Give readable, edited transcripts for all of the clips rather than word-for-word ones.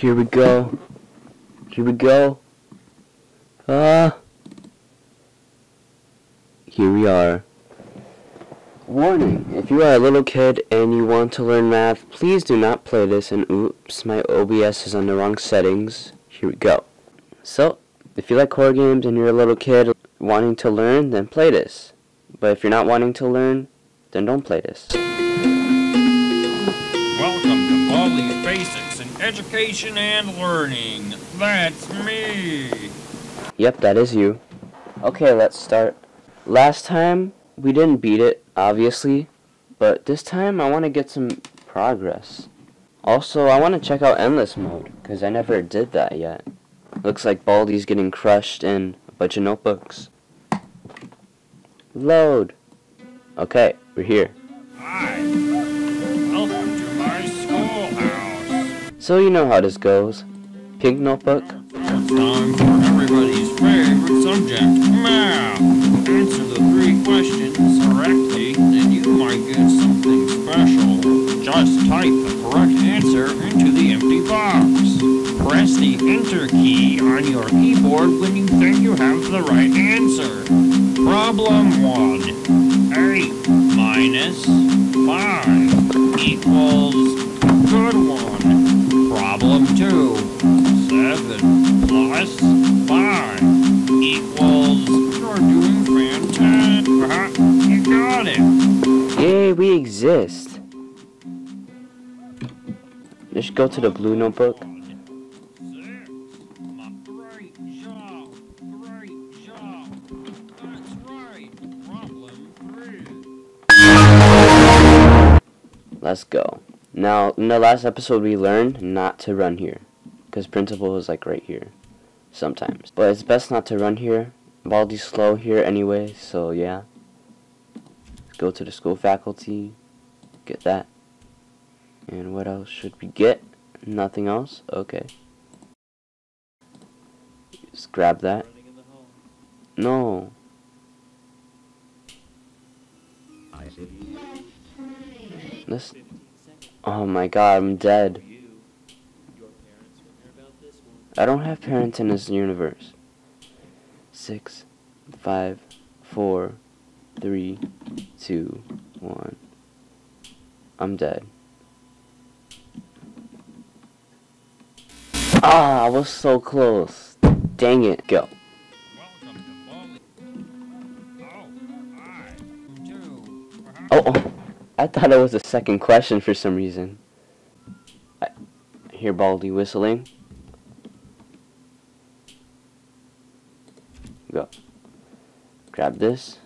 Here we go. Here we go. Here we are. Warning, if you are a little kid and you want to learn math, please do not play this. And oops, my OBS is on the wrong settings. Here we go. So, if you like horror games and you're a little kid wanting to learn, then play this. But if you're not wanting to learn, then don't play this. Welcome to Baldi's Basics in Education and Learning. That's me. Yep, that is you. Okay, let's start. Last time, we didn't beat it, obviously, but this time I want to get some progress. Also, I want to check out Endless Mode, because I never did that yet. Looks like Baldi's getting crushed in a bunch of notebooks. Load. Okay, we're here. Hi. Welcome to my schoolhouse. So you know how this goes. Pink notebook. Time for everybody's favorite subject, math. Answer the three questions correctly, and you might get something special. Just type the correct answer into the empty box. Press the Enter key on your keyboard when you think you have the right answer. Problem 1. 8 minus 5 equals good one. Problem 2. 7 plus 5 equals you're doing fantastic. You got it. Yay, we exist. Just go to the blue notebook. Let's go. Now, in the last episode, we learned not to run here, because principal is like right here sometimes. But it's best not to run here. Baldi's slow here anyway, so yeah. Let's go to the school faculty. Get that. And what else should we get? Nothing else? Okay. Just grab that. No. This. Oh my god, I'm dead. I don't have parents in this universe. 6, 5, 4, 3, 2, 1. I'm dead. Ah, I was so close. Dang it. Go. Oh, I thought it was the second question for some reason. I hear Baldi whistling. Go. Grab this.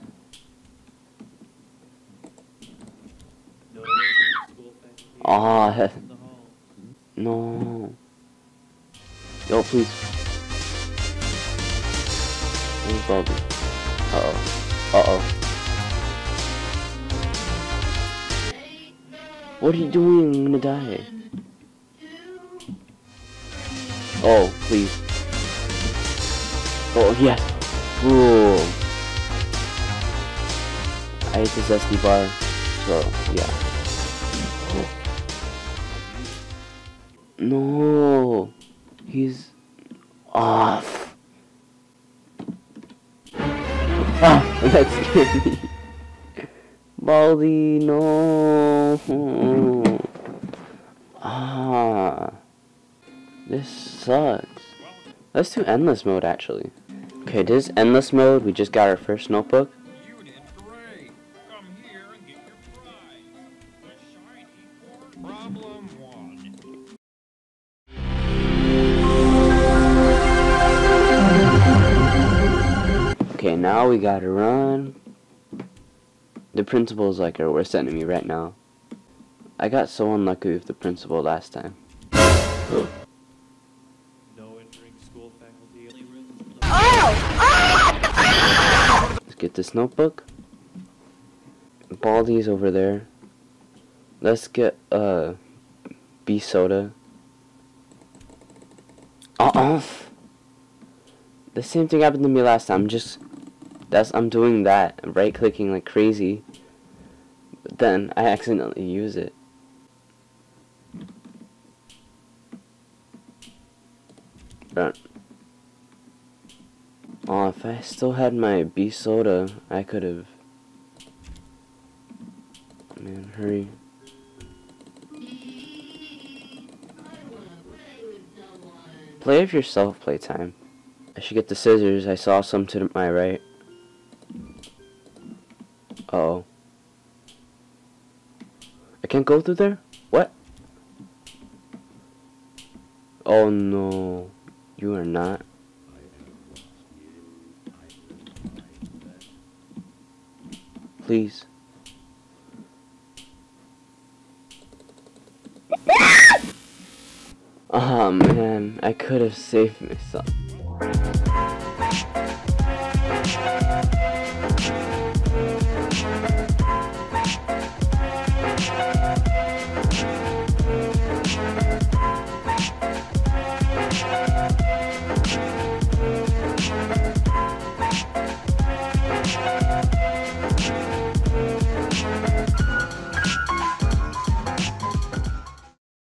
Ah, no. Yo, please. Where's Baldi? Uh-oh. Uh-oh. What are you doing? I'm gonna die. Oh, please. Oh, yes. Ooh. I hate this SD bar, so yeah. Cool. No, he's off. Ah, that scared me. Baldi, no. Ah, this sucks. Let's do endless mode actually. Okay, this is endless mode. We just got our first notebook. You did great. Come here and get your prize. The shiny problem 1. Okay, now we gotta run. The principal is like our worst enemy right now. I got so unlucky with the principal last time. Let's get this notebook. Baldi's over there. Let's get B soda. The same thing happened to me last time. I'm doing that, right clicking like crazy. But then I accidentally use it. But oh, if I still had my B soda, I could have. Man, hurry. Play of yourself playtime. I should get the scissors. I saw some to my right. Uh-oh. I can't go through there? What? Oh no. You are not. Please. Oh man, I could have saved myself.